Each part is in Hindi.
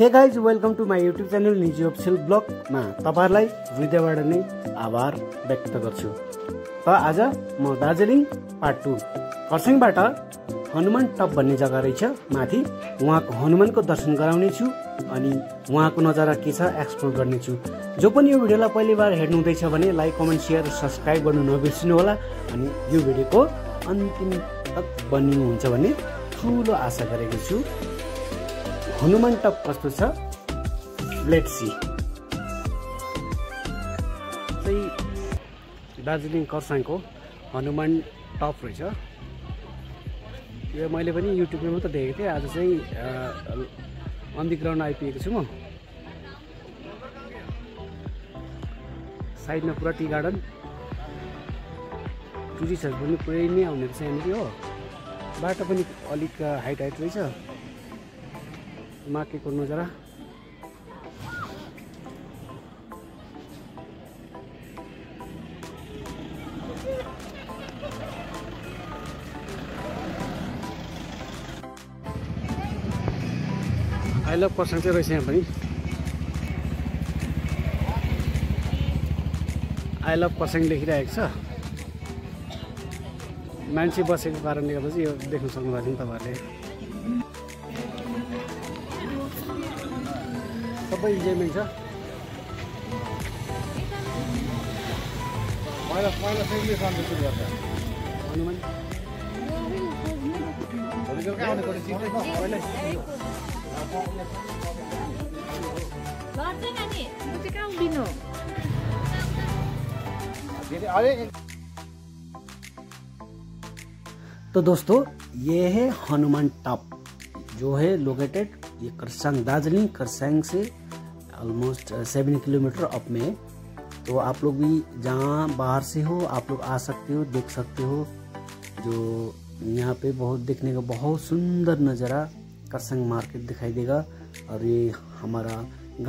Hey guys welcome to my YouTube channel Niju official blog में तपाईहरुलाई हृदयबाट नै आभार व्यक्त गर्छु। त आज म दार्जिलिङ पार्ट 2 खरसाङबाट हनुमान टप भन्ने जग्गा रहेछ माथि उहाँको हनुमानको दर्शन गराउने छु अनि उहाँको नजारा के छ एक्सप्लोर गर्ने छु। जो पनि यो भिडियोलाई पहिलो बार हेर्नु हुँदैछ भने लाइक कमेन्ट शेयर र सब्स्क्राइब गर्नु नबिर्सिनु होला अनि यो भिडियोको अन्तिम तक बन्नु हुन्छ भन्ने ठूलो आशा गरेको छु। हनुमान टप कस्तो छ लेट्स सी। दार्जिलिङ खरसाङको हनुमान टप रहेछ। यो मैले पनि युट्युबमा मात्र देखेको थिएँ, आज चाहिँ अन द ग्राउन्ड आइपुगेको छु। म साइडमा पुरा टी गार्डन, टुरिस्टहरू पनि पुरै नै आउने रहेछ यहाँनिर। हो बाटो पनि अलिक हाइट रहेछ। माकेको नजारा आई लभ खरसाङ चाहिँ रहेछ। यहाँ पनि आई लभ खरसाङ लेखिरहेको छ। मान्छे बसेको कारणले गर्दा चाहिँ यो देख्न सक्नुभएको छ तपाईँहरूले। सबै इन्जोयमेन्ट छ। हनुमान तो दोस्तों ये है हनुमान टॉप जो है लोकेटेड ये खरसाङ दार्जिलिंग खरसाङ से ऑलमोस्ट 7 किलोमीटर अप में है। तो आप लोग भी जहाँ बाहर से हो आप लोग आ सकते हो, देख सकते हो। जो यहाँ पे बहुत देखने का बहुत सुंदर नज़ारा खरसाङ मार्केट दिखाई देगा। और ये हमारा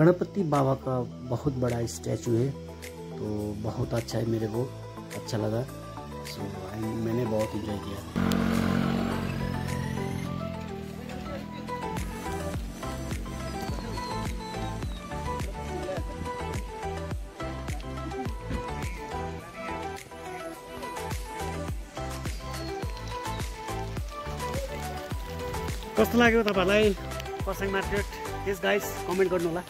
गणपति बाबा का बहुत बड़ा स्टैचू है तो बहुत अच्छा है, मेरे को अच्छा लगा। सो मैंने बहुत एंजॉय किया। कस्तो लाग्यो तपाईहरुलाई Kurseong market? Yes guys comment गर्नु होला।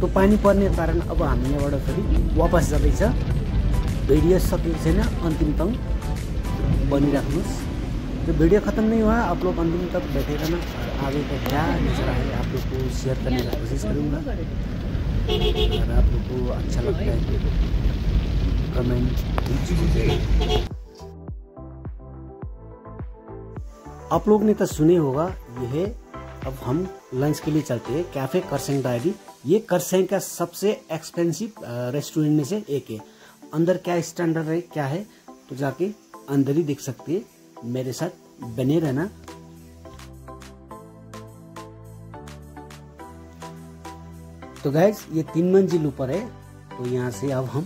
तो पानी पर्ने कारण अब हामी यहाँबाट फेरि वापस जाँदैछ। भिडियो सकिएको छैन, अन्तिम तक बनिराख्नुहोस्। तो भिडियो खत्म नहीं हुआ, आप लोग अंतिम तक बैठे रहना। आगे का क्या नजर आए आप लोग को शेयर करने की कोशिश करूँगा। अगर आप लोग को अच्छा लगता है तो कमेंट कीजिए। आप लोग ने तो सुने होगा ये है। अब हम लंच के लिए चलते हैं कैफे खरसाङ डायरी। ये खरसाङ का सबसे एक्सपेंसिव रेस्टोरेंट में से एक है। अंदर क्या स्टैंडर्ड है क्या है तो जाके अंदर ही देख सकते हैं। मेरे साथ बने रहना। तो गाइज ये 3 मंजिल ऊपर है तो यहाँ से अब हम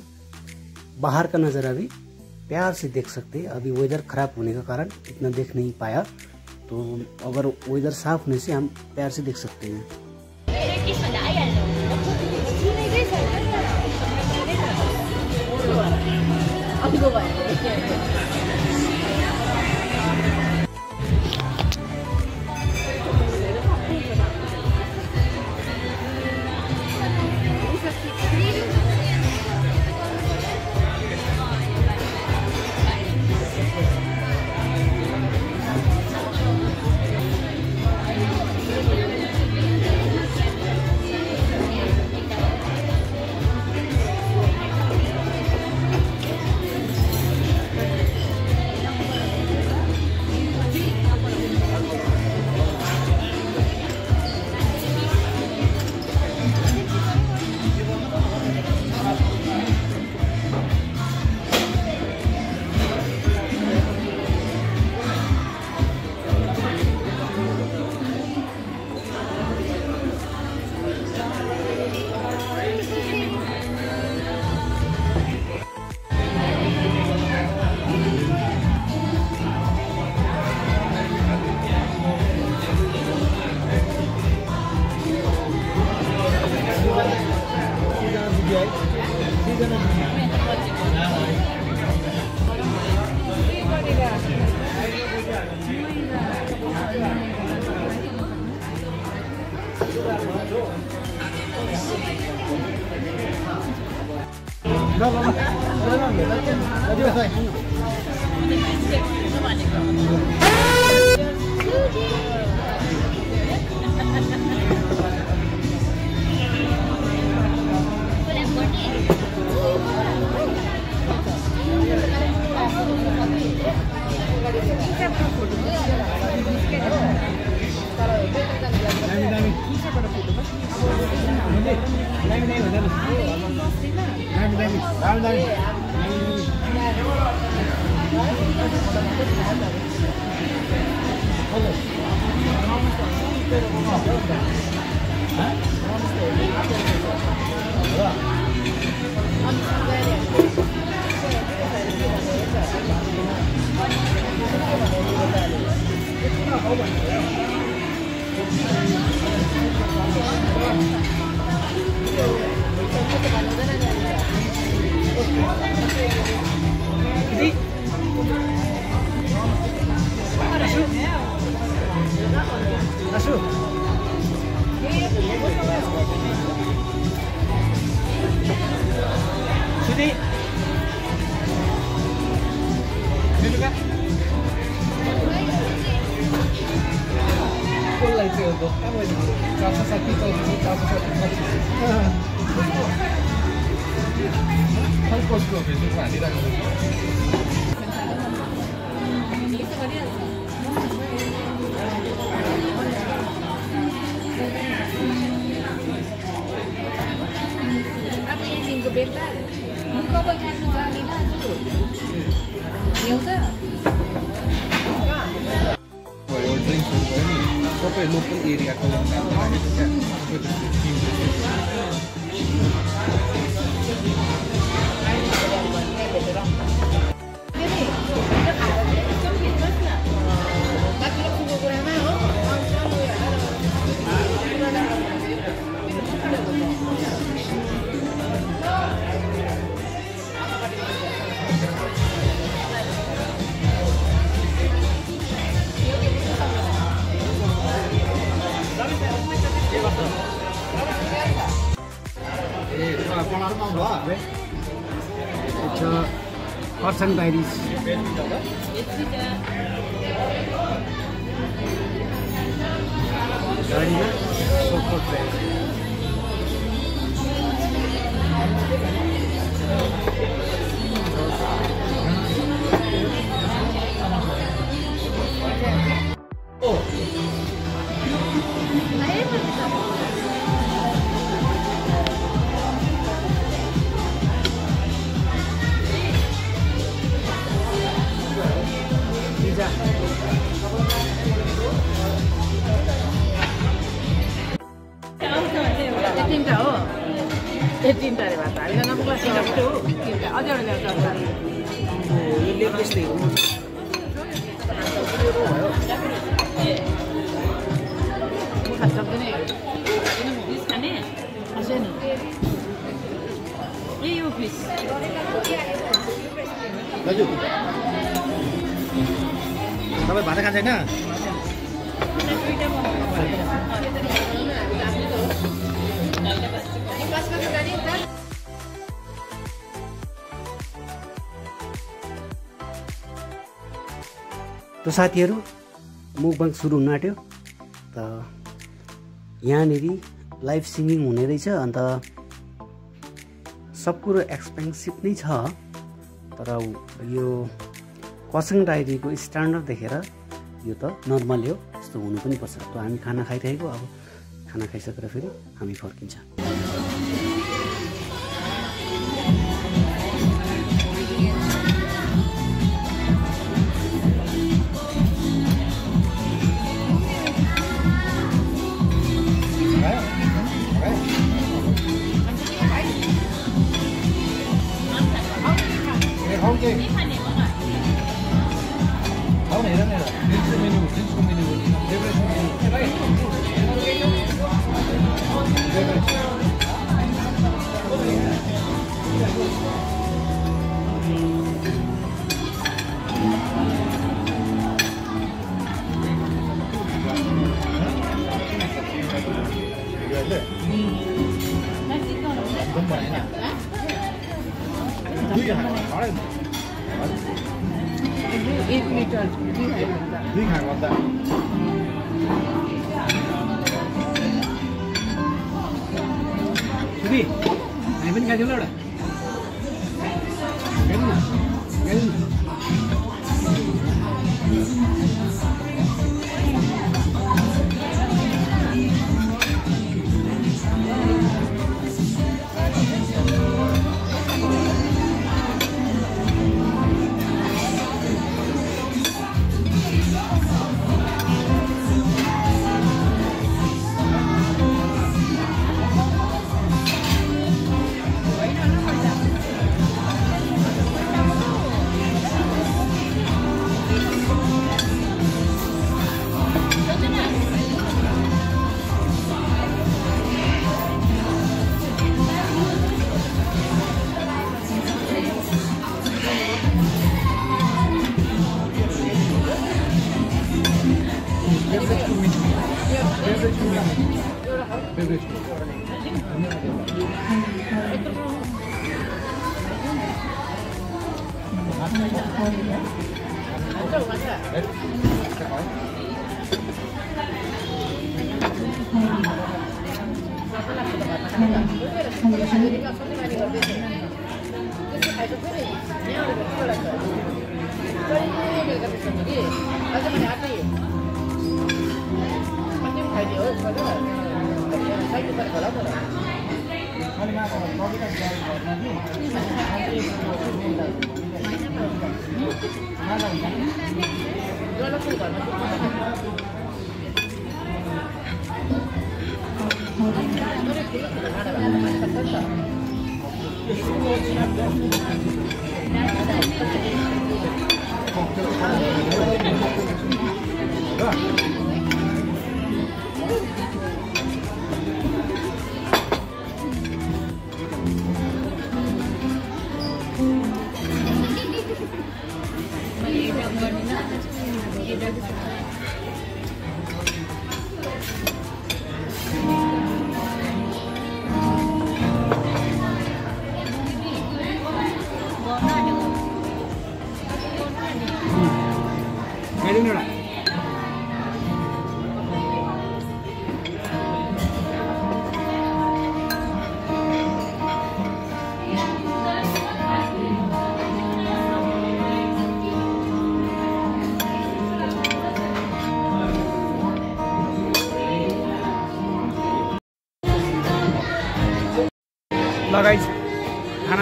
बाहर का नज़ारा भी प्यार से देख सकते हैं। अभी वेदर ख़राब होने का कारण इतना देख नहीं पाया, तो अगर वेदर साफ होने से हम प्यार से देख सकते हैं। Kurseong Diaries तो साथीहरु मुकबाङ सुरु हुन आट्यो। त यहाँनेरि लाइभ सिंगिङ हुने रहेछ। अन्त सब कुरो एक्सपेन्सिभ नै छ, तर यो Kurseong डायरीको स्ट्यान्डर्ड देखेर यो त नर्मल हो, यस्तो हुनु पनि पर्छ। त हामी खाना खाइरहेको, अब खाना खाइसकेर फेरि हामी फर्किन्छ। खाना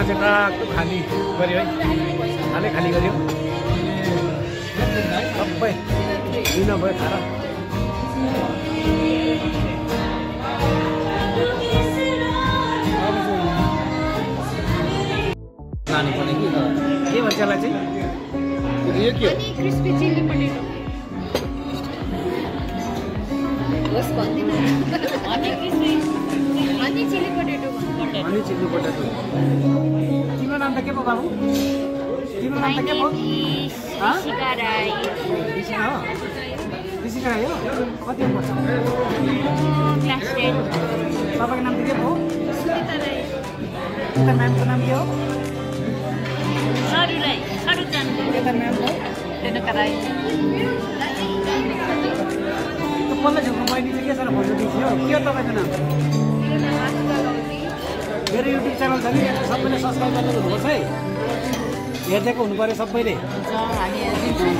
चाहिँ टाक्क खाली गऱ्यो है, खालै खाली गऱ्यो सबै दिन भयो खाना। खानुपर्ने कि के बच्चालाई चाहिँ यो के हो क्रिस्पी चिल्ली पोटेटो बस भन्दिन अनि क्रिस्पी अनि चिल्ली पोटेटो अनि चिल्ली पोटेटो तिम्रो नाम त के पो बाबु तिम्रो नाम त के पो ह सिकाराई सिकाराई हो कति वर्ष क्लास 10 बाबाको नाम त के पो सुनिता राई उता नामको नाम के हो सरु राई सरु जान उता नाम हो तेनका राई त पल्ला झुक्नु मैले के छ र भन्नु थियो के तपाईको नाम मेरो नाम आस्था मेरे यूट्यूब चैनल छ नि सबैले सब्स्क्राइब गर्नुहुन्छ है हेर्दैको हुनु पर्यो सबैले हामी हेर्दै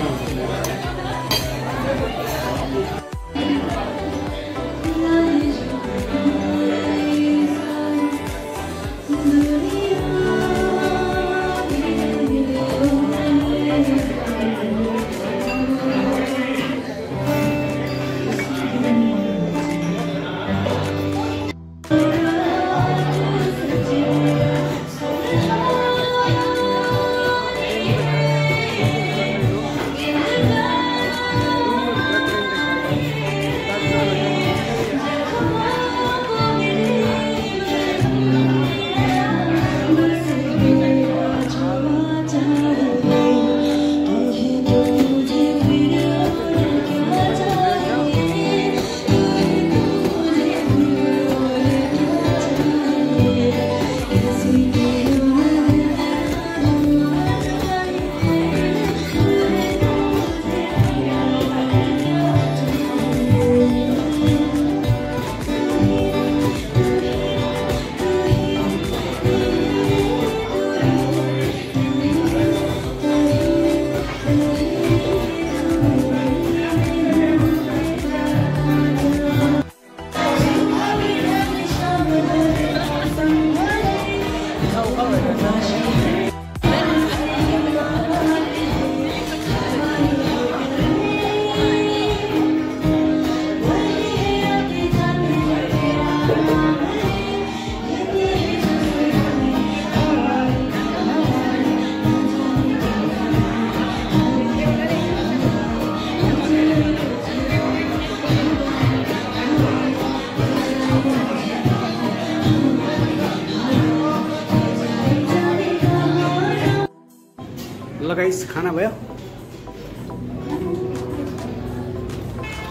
ल गाइस खाना भयो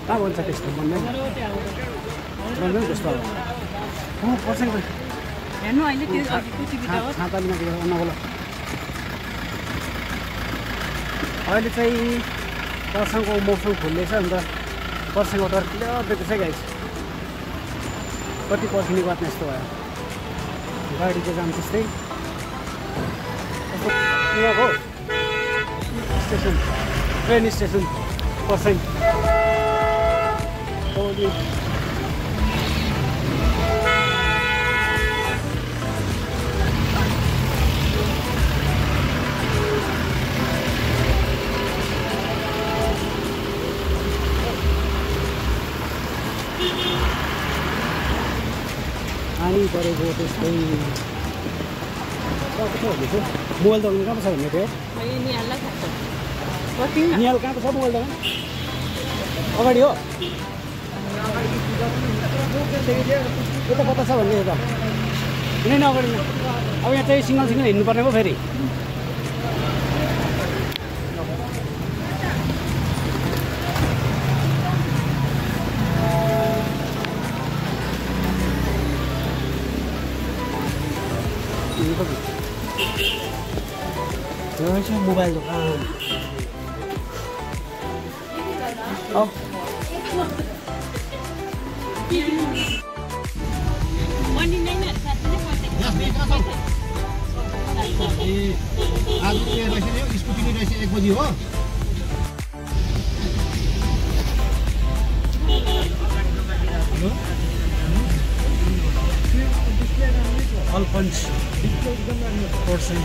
कहाँ भन्छ त्यस्तो भन्नु भन्नु त्यस्तो हो पर्छ नि हेर्नु अहिले त्यो अघिको भिडियो हो छाता बिना के गर्न होला अहिले चाहिँ पर्सङको मौसम खुल्दैछ अनि त पर्सङको तर किन बेच्छ गाइस कति पर्सङले बात यस्तो भयो गाडी चाहिँ जान्छ त्यस्तै हो स्टेसन ट्रेन स्टेसन पर्सङ पानी परेको त्यस्तै मोबाइल दोकान कहाँ छ भन्ने थियो निहाल कहाँ छ मोबाइल दोकान अगाडि हो यता कता छ भन्ने त कुनै नअगाडि अब यहाँ चाहिँ सिङ्गल सिङ्गल हिँड्नुपर्ने पो फेरि मोबाइल दोकान स्कुटी रहेछ 1 बजी हो अल्पन्स पर्सन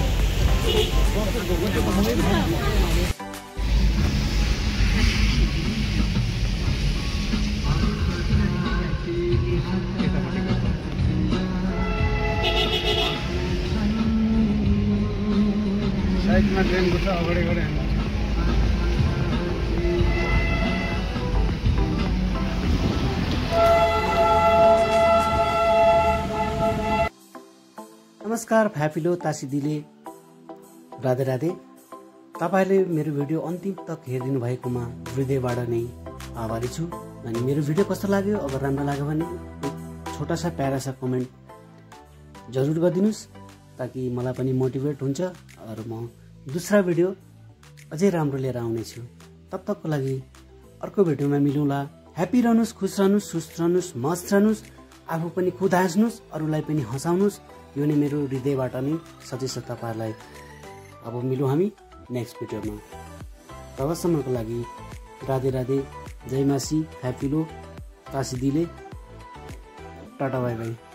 साइडमा ट्रेन गर्छ अगाडि गएर हामी नमस्कार फ्यापिलो तासिदीले राधे राधे तपाईले मेरो भिडियो अन्तिम तक हेरिदिनु भएकोमा हृदयबाट नै आभारी छु अनि मेरो भिडियो कस्तो लाग्यो अगर राम्रो लाग्यो भने छोटा सा प्यारा सा कमेन्ट जरुर गर्दिनुस् ताकि मलाई पनि मोटिभेट हुन्छ र म दूसरा भिडियो अझै राम्रो लिएर आउने छु तब तकको लागि अर्को भिडियोमा मिलौँला ह्यापी रहनुस् खुश रहनुस् सुस्त रहनुस् मस्त रहनुस् आफू पनि खुद हाँस्नुस् अरूलाई पनि हँसाउनुस् यो नै मेरो हृदयबाट नै सजेसन तपाईहरुलाई अब मिलौँ हामी नेक्स्ट भिडियोमा तबसम्मको लागि राधे राधे जय मासी ह्यापिलो तासिदीले टाटा बाई बाई।